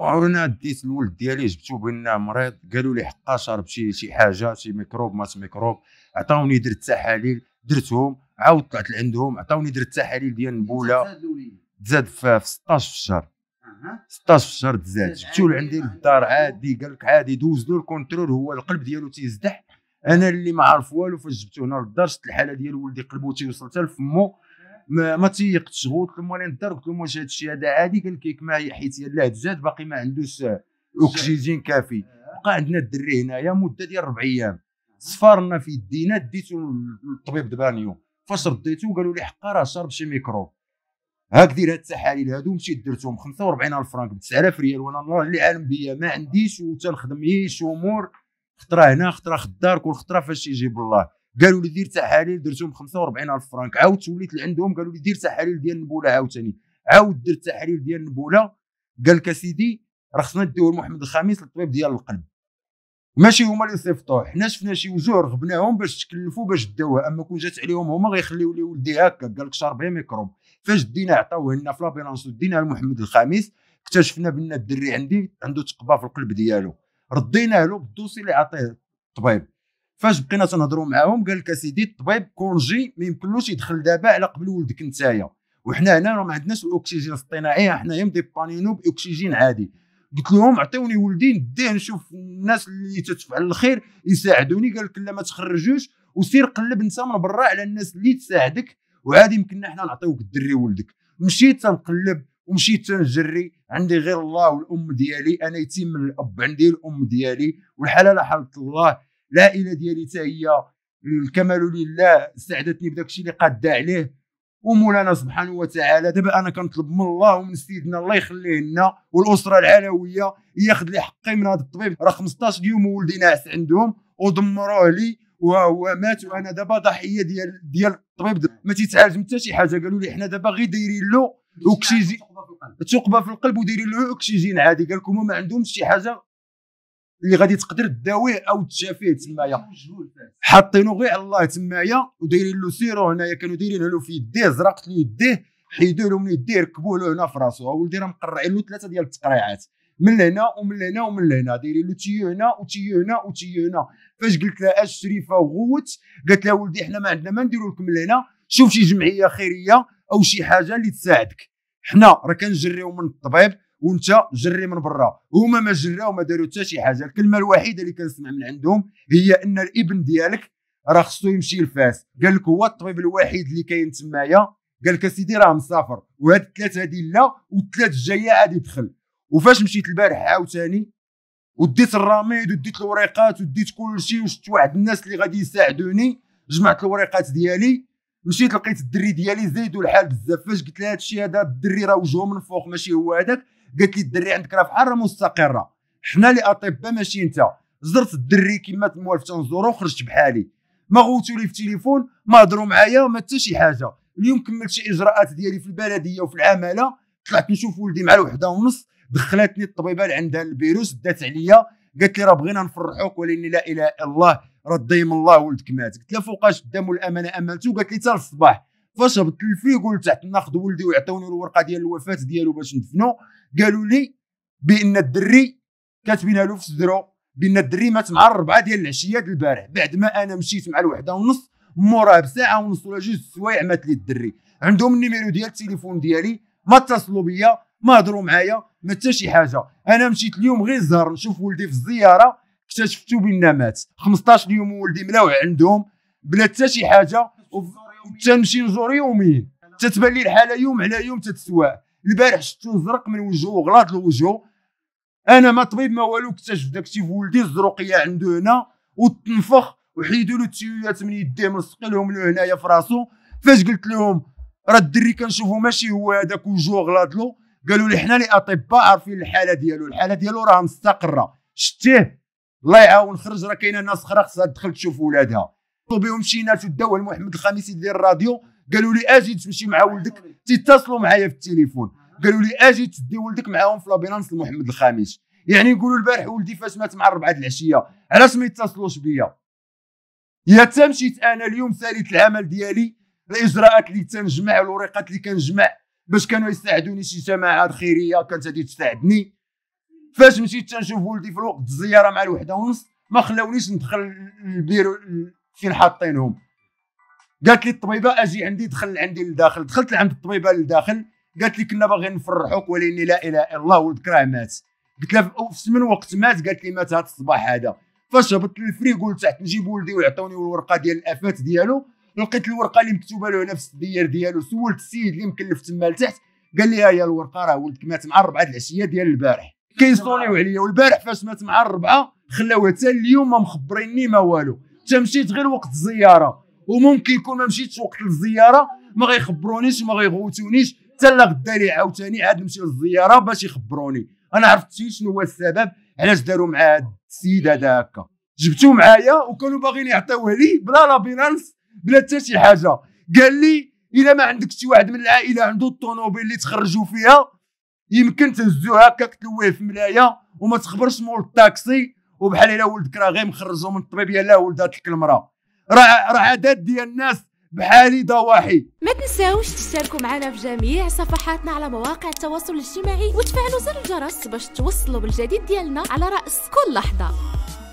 وانا ديت الولد ديالي جبتو بان مريض، قالوا لي حقا شرب شي حاجه، شي ميكروب ماس ميكروب، عطاوني درت التحاليل درتهم، عاود طلعت لعندهم عطاوني درت التحاليل ديال النبوله، تزاد في 16 في الشهر. 16 في الشهر تزاد، جبتو لعندي للدار عادي، قال لك عادي دوز له الكونترول، هو القلب ديالو تيزدح، انا اللي ما عارف والو. فاش جبتو هنا للدار شفت الحاله ديال ولدي قلبو تيوصل حتى لفمو، ما تيقتش. قلت له مالين الدار، قلت له واش هذا الشيء هذا عادي؟ قال لك ما هي حيت يلاه تزاد باقي ما عندوش اوكسجين كافي. بقى عندنا الدري هنايا مده ديال 4 ايام، صفارنا في يدينا، ديتو للطبيب دبانيو. فاش رديتو قالوا لي حقا راه شرب شي ميكروب، هاك دير هاد التحاليل هادو. مشيت درتهم 45000 فرانك ب 9000 ريال، وانا الله اللي عالم بيا ما عنديش وتنخدم هيش امور، خطره هنا خطره خدار، كل خطره فاش يجيب الله. قالوا لي دير تحاليل، درتهم 45000 فرانك، عاودت وليت لعندهم قالوا لي دير تحاليل ديال النبوله عاوتاني، عاود درت تحاليل ديال النبوله، قال لك اسيدي راه خصنا نديوه لمحمد الخميس للطبيب ديال القلب، ماشي هما اللي صيفطوه، حنا شفنا شي وجوه رغبناهم باش تكلفوا باش داوه، اما كون جات عليهم هما غيخليو لي ولدي هكا. قال لك شارب غير ميكروب. فاش دينا عطاوه لنا في لابيلانسو، دينا لمحمد الخميس، اكتشفنا بان الدري عنده تقبه في القلب ديالو، رديناه له بالدوسي اللي عطيه الطبيب. فاش بقينا تنهضروا معاهم قال لك اسيدي الطبيب كونجي ما يمكنلوش يدخل دابا على قبل ولدك نتايا، وحنا هنا راه ما عندناش الاكسجين الاصطناعي، حنايا مديبانينو باكسجين عادي. قلت لهم عطيوني ولدي نديه نشوف الناس اللي تتفعل الخير يساعدوني. قال لك لا ما تخرجوش، وسير قلب انت من برا على الناس اللي تساعدك، وعادي يمكننا حنا نعطيوك الدري ولدك. مشيت تنقلب ومشيت تنجري، عندي غير الله والام ديالي، انا يتيم من الاب، عندي الام ديالي والحاله لا حول الله، العائله ديالي حتى هي الكمال لله ساعدتني بداك الشيء اللي قاده عليه. ومولانا سبحانه وتعالى دابا انا كنطلب من الله ومن سيدنا الله يخليه لنا والاسره العلويه ياخذ لي حقي من هذا الطبيب، راه 15 يوم ولدي ناعس عندهم ودمروه لي وهو مات، وانا دابا ضحيه ديال الطبيب، ما تيتعالج من حتى شي حاجه. قالوا لي حنا دابا غير دايرين له اوكسجين، تقبه في القلب ودايرين له اوكسجين عادي، قال لكم ما عندهمش شي حاجه اللي غادي تقدر تداويه او تشافيه تمايا، حاطينو غير على الله تمايا ودايرين له سيرو هنايا، كانوا دايرين له في يديه، زرقت له يديه، حيدوا له من يديه، ركبوه له هنا في راسو. ولدي راه مقرعين له 3 ديال التقريعات، من هنا ومن هنا ومن هنا، دايرين له تيو هنا وتيو هنا وتيو هنا. فاش قلت لها اش شريفه وغوت، قالت لها ولدي حنا ما عندنا ما نديرو لك من هنا، شوف شي جمعيه خيريه او شي حاجه اللي تساعدك، حنا راه كنجريو من الطبيب وانت جري من برا. هما ما جراو ما داروا حتى شي حاجه. الكلمه الوحيده اللي كنسمع من عندهم هي ان الابن ديالك راه خصو يمشي لفاس، قال لك هو الطبيب الوحيد اللي كاين تمايا، قال لك اسيدي راه مسافر، وهاد 3 هادي لا، والثلاث الجايه عاد يدخل. وفاش مشيت البارح عاوتاني وديت الرميد وديت الوريقات وديت كلشي، وشفت واحد الناس اللي غادي يساعدوني، جمعت الوريقات ديالي، مشيت لقيت الدري ديالي زايدو الحال بزاف. فاش قلت لها هادشي هذا الدري راه وجهه من فوق ماشي هو هذاك، قالت لي الدري عندك راه فحال راه مستقره، حنا اللي اطباء ماشي انت. زرت الدري كما موالف تنزورو وخرجت بحالي، ما غوتوا لي في التليفون، ما هضروا معايا، ما حتى شي حاجه. اليوم كملت شي اجراءات ديالي في البلديه وفي العماله، طلعت نشوف ولدي مع ال1:30، دخلتني الطبيبه اللي عندها الفيروس، دات عليا قالت لي راه بغينا نفرحوك ولكن لا اله الا الله، راه دايم الله ولدك مات. قلت لها فوقاش الدم الامانه املتو؟ قالت لي حتى الصباح. فاش هبط للفيك قلت تحت ناخذ ولدي ويعطوني الورقه ديال الوفاه ديالو باش ندفنو، قالوا لي بان الدري كاتبينها له في صدرو بان الدري مات مع 4 ديال العشيه ديال البارح، بعد ما انا مشيت مع 1:30، موراه بساعه ونص ولا 2 سوايع مات لي الدري. عندهم النيميرو ديال التليفون ديالي، ما اتصلوا بيا، ما هضروا معايا، ما حتى شي حاجه. انا مشيت اليوم غير زهر نشوف ولدي في الزياره، اكتشفتو بان مات. 15 يوم ولدي ملاوع عندهم بلا حتى شي حاجه، تنمشي نزور يوميا، تتبان لي الحاله يوم على يوم تتسوى. البارح شفتو زرق من وجهه، غلاط الوجه، انا ما طبيب ما والو، اكتشف داكشي في ولدي، الزروقيه عنده هنا وتنفخ، وحيدوا له التيويات من يديه، ملصقينهم له هنايا في راسو. فاش قلت لهم راه الدري كنشوفو ماشي هو هذاك، وجهه غلاط له، قالوا لي حنا اللي اطباء عارفين الحاله ديالو، الحاله ديالو راه مستقره، شتيه الله يعاون خرج، راه كاينه ناس اخرى خصها تدخل تشوف ولادها. طلبوا مشينا تداو لمحمد الخميسي ديال الراديو، قالوا لي اجي تمشي مع ولدك، تيتصلوا معايا في التليفون قالوا لي اجي تدي ولدك معاهم في لابيلانس لمحمد الخميس. يعني نقولوا البارح ولدي فاش مات مع 4 د العشيه، علاش ما يتصلوش بيا؟ يا تا مشيت انا اليوم ساليت العمل ديالي، الاجراءات اللي تنجمع، الورقات اللي كنجمع باش كانوا يساعدوني شي جماعات خيريه كانت غادي تساعدني، فاش مشيت تنشوف ولدي في الوقت الزياره مع الوحده ونص ما خلاونيش ندخل للبيرو فين حاطينهم. قالت لي الطبيبه اجي عندي، دخل عندي لداخل، دخلت لعند الطبيبه لداخل، قالت لي كنا باغيين نفرحوك ولكن لا اله الا الله ولدك راه مات. قلت لها في من وقت مات؟ قالت لي مات هذا الصباح هذا. فاش هبطت للفريكو لتحت نجيب ولدي ويعطوني الورقه ديال الافات ديالو، لقيت الورقه اللي مكتوبه له هنا في السدير ديالو. سولت السيد اللي مكلف تما لتحت، قال لي ها هي الورقه راه ولدك مات مع 4 د العشيه ديال البارح. كيصونيو عليا، والبارح فاش مات مع 4 خلاوها حتى اليوم ما مخبريني ما والو. تمشيت غير وقت الزياره، وممكن يكون ما مشيتش وقت الزياره ما غيخبرونيش وما غيغوتونيش حتى لا غدا لي عاوتاني عاد نمشي للزياره باش يخبروني. انا عرفت شنو هو السبب علاش داروا مع هاد السيد هذا هكا. جبتو معايا وكانوا باغيين يعطيوه لي بلا لا بينانس بلا حتى شي حاجه. قال لي الا ما عندك شي واحد من العائله عنده الطونوبيل اللي تخرجوا فيها يمكن تهزوها هكاك تلويه في ملايه وما تخبرش مول الطاكسي، وبحال الا ولدك راه غير مخرجو من الطبيبيه لا ولدات لك المراه. راه عادات ديال الناس بحالي ضواحي. ما تنساوش تشتركوا معنا في جميع صفحاتنا على مواقع التواصل الاجتماعي وتفعلوا زر الجرس باش توصلوا بالجديد ديالنا على رأس كل لحظة.